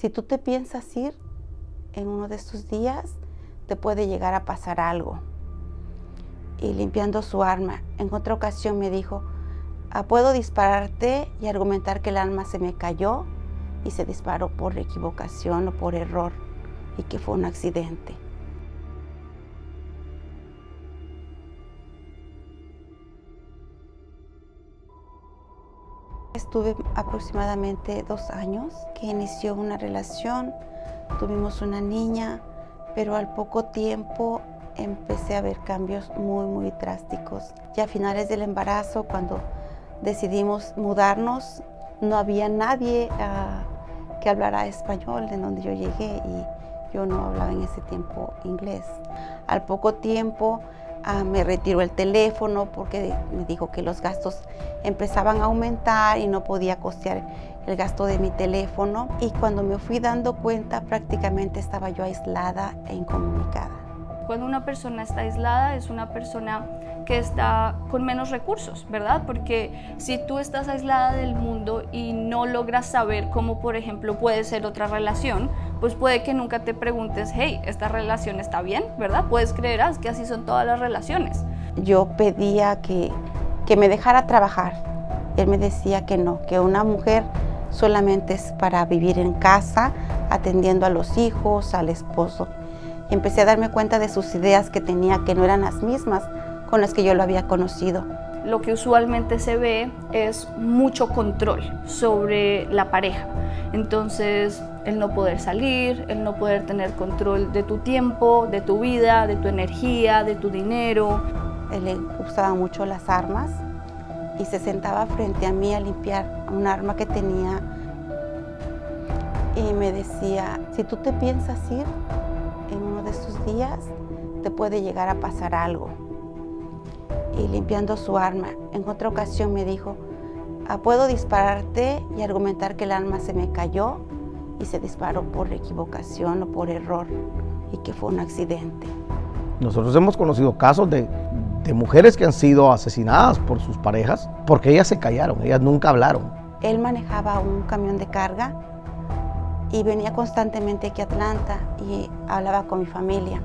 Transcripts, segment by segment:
Si tú te piensas ir en uno de estos días, te puede llegar a pasar algo. Y limpiando su arma, en otra ocasión me dijo, puedo dispararte y argumentar que el arma se me cayó y se disparó por equivocación o por error y que fue un accidente. Estuve aproximadamente 2 años que inició una relación, tuvimos una niña, pero al poco tiempo empecé a ver cambios muy drásticos. Ya a finales del embarazo, cuando decidimos mudarnos, no había nadie que hablara español en donde yo llegué y yo no hablaba en ese tiempo inglés. Al poco tiempo me retiró el teléfono porque me dijo que los gastos empezaban a aumentar y no podía costear el gasto de mi teléfono. Y cuando me fui dando cuenta, prácticamente estaba yo aislada e incomunicada. Cuando una persona está aislada es una persona que está con menos recursos, ¿verdad? Porque si tú estás aislada del mundo y no logras saber cómo, por ejemplo, puede ser otra relación, pues puede que nunca te preguntes, hey, ¿esta relación está bien? ¿Verdad? Puedes creer, es que así son todas las relaciones. Yo pedía que me dejara trabajar. Él me decía que no, que una mujer solamente es para vivir en casa, atendiendo a los hijos, al esposo. Empecé a darme cuenta de sus ideas que tenía, que no eran las mismas con las que yo lo había conocido. Lo que usualmente se ve es mucho control sobre la pareja. Entonces, el no poder salir, el no poder tener control de tu tiempo, de tu vida, de tu energía, de tu dinero. Él le gustaba mucho las armas y se sentaba frente a mí a limpiar un arma que tenía. Y me decía, si tú te piensas ir, en uno de estos días te puede llegar a pasar algo. Y limpiando su arma, en otra ocasión me dijo, puedo dispararte y argumentar que el arma se me cayó y se disparó por equivocación o por error y que fue un accidente. Nosotros hemos conocido casos de mujeres que han sido asesinadas por sus parejas porque ellas se callaron, ellas nunca hablaron. Él manejaba un camión de carga y venía constantemente aquí a Atlanta y hablaba con mi familia.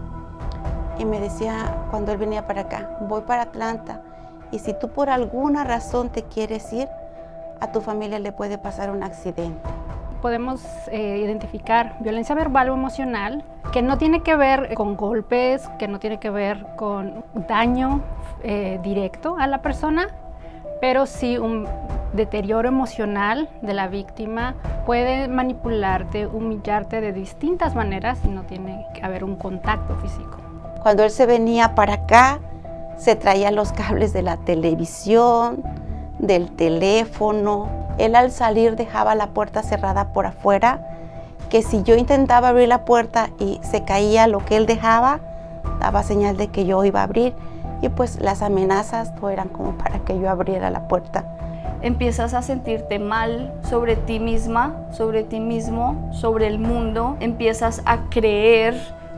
Y me decía, cuando él venía para acá, voy para Atlanta y si tú por alguna razón te quieres ir, a tu familia le puede pasar un accidente. Podemos identificar violencia verbal o emocional que no tiene que ver con golpes, que no tiene que ver con daño directo a la persona, pero sí un deterioro emocional de la víctima. Puede manipularte, humillarte de distintas maneras y no tiene que haber un contacto físico. Cuando él se venía para acá, se traía los cables de la televisión, del teléfono. Él al salir dejaba la puerta cerrada por afuera, que si yo intentaba abrir la puerta y se caía lo que él dejaba, daba señal de que yo iba a abrir. Y pues las amenazas no eran como para que yo abriera la puerta. Empiezas a sentirte mal sobre ti misma, sobre ti mismo, sobre el mundo. Empiezas a creer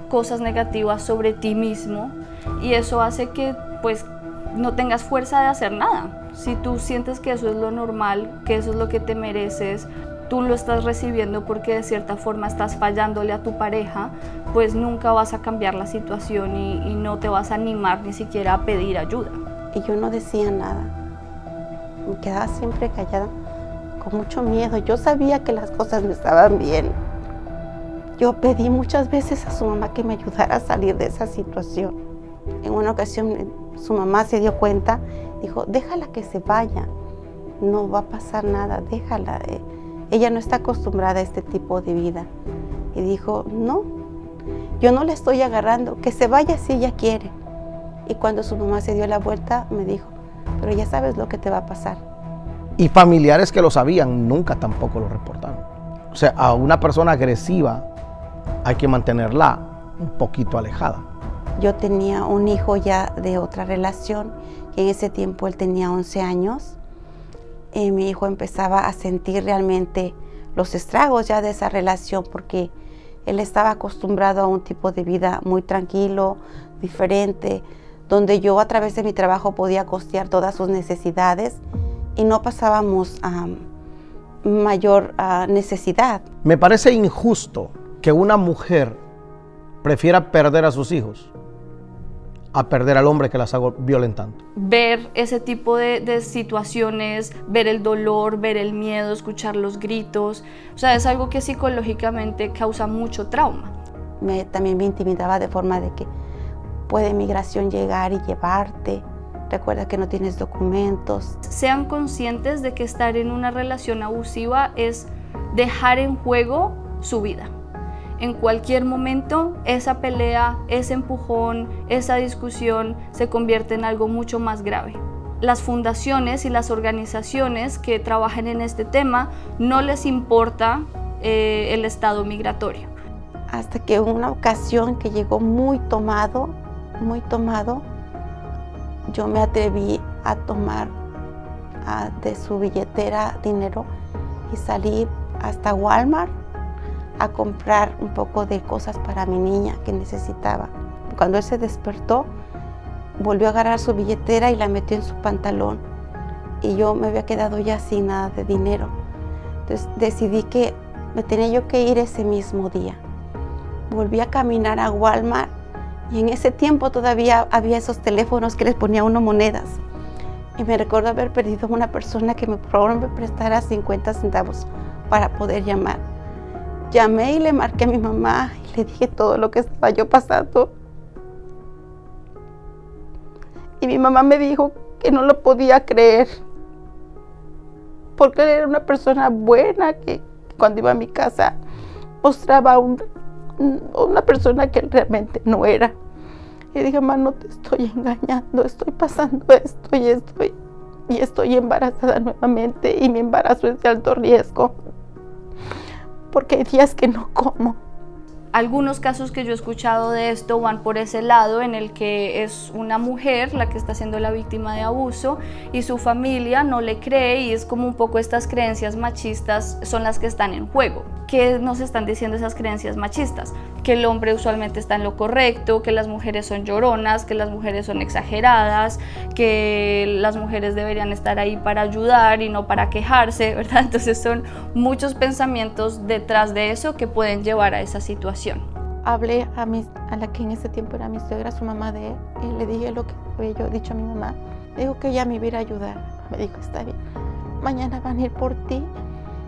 cosas negativas sobre ti mismo y eso hace que pues no tengas fuerza de hacer nada. Si tú sientes que eso es lo normal, que eso es lo que te mereces, tú lo estás recibiendo porque de cierta forma estás fallándole a tu pareja, pues nunca vas a cambiar la situación y no te vas a animar ni siquiera a pedir ayuda. Y yo no decía nada. Me quedaba siempre callada, con mucho miedo. Yo sabía que las cosas no estaban bien. Yo pedí muchas veces a su mamá que me ayudara a salir de esa situación. En una ocasión su mamá se dio cuenta, dijo, déjala que se vaya, no va a pasar nada, déjala. Ella no está acostumbrada a este tipo de vida. Y dijo, no, yo no la estoy agarrando, que se vaya si ella quiere. Y cuando su mamá se dio la vuelta, me dijo, pero ya sabes lo que te va a pasar. Y familiares que lo sabían nunca tampoco lo reportaron. O sea, a una persona agresiva hay que mantenerla un poquito alejada. Yo tenía un hijo ya de otra relación, que en ese tiempo él tenía 11 años. Y mi hijo empezaba a sentir realmente los estragos ya de esa relación porque él estaba acostumbrado a un tipo de vida muy tranquilo, diferente, donde yo a través de mi trabajo podía costear todas sus necesidades y no pasábamos mayor necesidad. Me parece injusto que una mujer prefiera perder a sus hijos a perder al hombre que las hago violentando. Ver ese tipo de situaciones, ver el dolor, ver el miedo, escuchar los gritos, o sea, es algo que psicológicamente causa mucho trauma. También me intimidaba de forma de que puede migración llegar y llevarte, recuerda que no tienes documentos. Sean conscientes de que estar en una relación abusiva es dejar en juego su vida. En cualquier momento, esa pelea, ese empujón, esa discusión se convierte en algo mucho más grave. Las fundaciones y las organizaciones que trabajan en este tema no les importa el estado migratorio. Hasta que una ocasión que llegó muy tomado, yo me atreví a tomar de su billetera dinero y salí hasta Walmart a comprar un poco de cosas para mi niña que necesitaba. Cuando él se despertó, volvió a agarrar su billetera y la metió en su pantalón y yo me había quedado ya sin nada de dinero. Entonces decidí que me tenía yo que ir ese mismo día. Volví a caminar a Walmart y en ese tiempo todavía había esos teléfonos que les ponía uno monedas. Y me recuerdo haber perdido a una persona que me prestara 50 centavos para poder llamar. Llamé y le marqué a mi mamá y le dije todo lo que estaba yo pasando. Y mi mamá me dijo que no lo podía creer. Porque era una persona buena que cuando iba a mi casa mostraba una persona que realmente no era. Y dije, mamá, no te estoy engañando, estoy pasando esto y estoy embarazada nuevamente y mi embarazo es de alto riesgo. Porque hay días que no como. Algunos casos que yo he escuchado de esto van por ese lado en el que es una mujer la que está siendo la víctima de abuso y su familia no le cree y es como un poco estas creencias machistas son las que están en juego. ¿Qué nos están diciendo esas creencias machistas? Que el hombre usualmente está en lo correcto, que las mujeres son lloronas, que las mujeres son exageradas, que las mujeres deberían estar ahí para ayudar y no para quejarse, ¿verdad? Entonces son muchos pensamientos detrás de eso que pueden llevar a esa situación. Hablé a la que en ese tiempo era mi suegra, su mamá de él, y le dije lo que había yo dicho a mi mamá. Dijo que ella me iba a ir a ayudar. Me dijo, está bien, mañana van a ir por ti.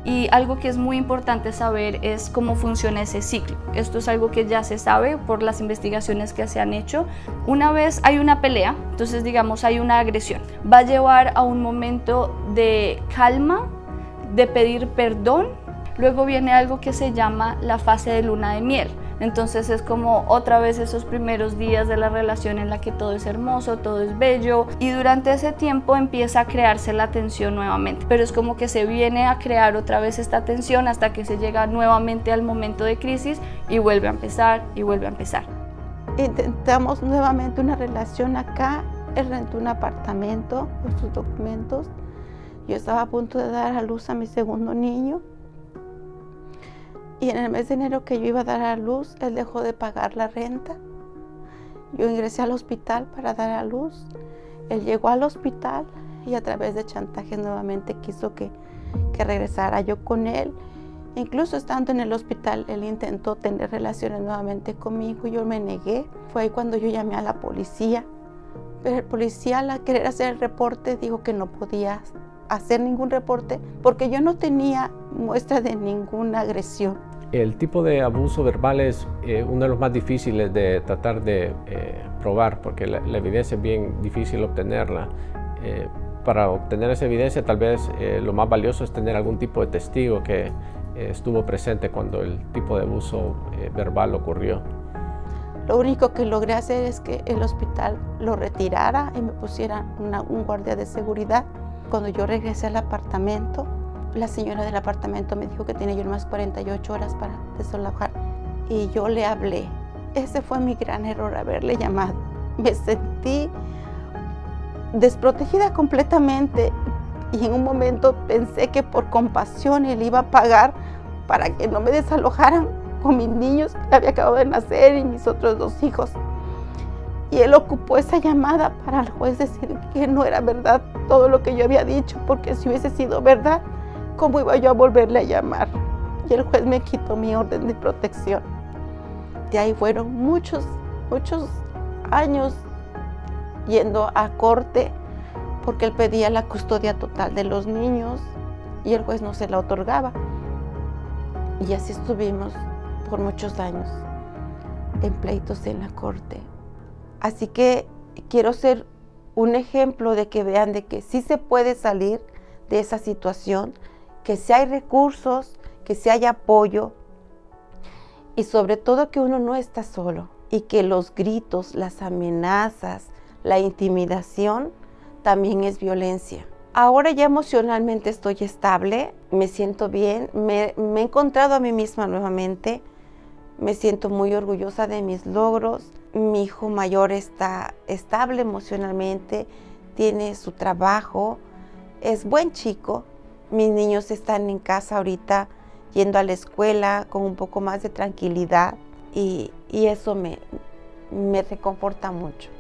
Y algo que es muy importante saber es cómo funciona ese ciclo. Esto es algo que ya se sabe por las investigaciones que se han hecho. Una vez hay una pelea, entonces digamos hay una agresión, va a llevar a un momento de calma, de pedir perdón. Luego viene algo que se llama la fase de luna de miel. Entonces es como otra vez esos primeros días de la relación en la que todo es hermoso, todo es bello y durante ese tiempo empieza a crearse la tensión nuevamente, pero es como que se viene a crear otra vez esta tensión hasta que se llega nuevamente al momento de crisis y vuelve a empezar y vuelve a empezar. Intentamos nuevamente una relación acá, él rentó un apartamento con sus documentos, yo estaba a punto de dar a luz a mi segundo niño. Y en el mes de enero que yo iba a dar a luz, él dejó de pagar la renta. Yo ingresé al hospital para dar a luz. Él llegó al hospital y a través de chantajes nuevamente quiso que regresara yo con él. Incluso estando en el hospital, él intentó tener relaciones nuevamente conmigo y yo me negué. Fue ahí cuando yo llamé a la policía. Pero el policía, al querer hacer el reporte, dijo que no podía hacer ningún reporte porque yo no tenía muestra de ninguna agresión. El tipo de abuso verbal es uno de los más difíciles de tratar de probar porque la evidencia es bien difícil obtenerla. Para obtener esa evidencia tal vez lo más valioso es tener algún tipo de testigo que estuvo presente cuando el tipo de abuso verbal ocurrió. Lo único que logré hacer es que el hospital lo retirara y me pusiera un guardia de seguridad. Cuando yo regresé al apartamento, la señora del apartamento me dijo que tenía yo unas 48 horas para desalojar y yo le hablé. Ese fue mi gran error, haberle llamado. Me sentí desprotegida completamente y en un momento pensé que por compasión él iba a pagar para que no me desalojaran con mis niños que había acabado de nacer y mis otros dos hijos. Y él ocupó esa llamada para el juez decir que no era verdad todo lo que yo había dicho porque si hubiese sido verdad, ¿cómo iba yo a volverle a llamar? Y el juez me quitó mi orden de protección. De ahí fueron muchos años yendo a corte porque él pedía la custodia total de los niños y el juez no se la otorgaba. Y así estuvimos por muchos años en pleitos en la corte. Así que quiero ser un ejemplo de que vean de que sí se puede salir de esa situación, que sí hay recursos, que sí hay apoyo y sobre todo que uno no está solo y que los gritos, las amenazas, la intimidación también es violencia. Ahora ya emocionalmente estoy estable, me siento bien, me he encontrado a mí misma nuevamente, me siento muy orgullosa de mis logros. Mi hijo mayor está estable emocionalmente, tiene su trabajo, es buen chico. Mis niños están en casa ahorita yendo a la escuela con un poco más de tranquilidad y eso me reconforta mucho.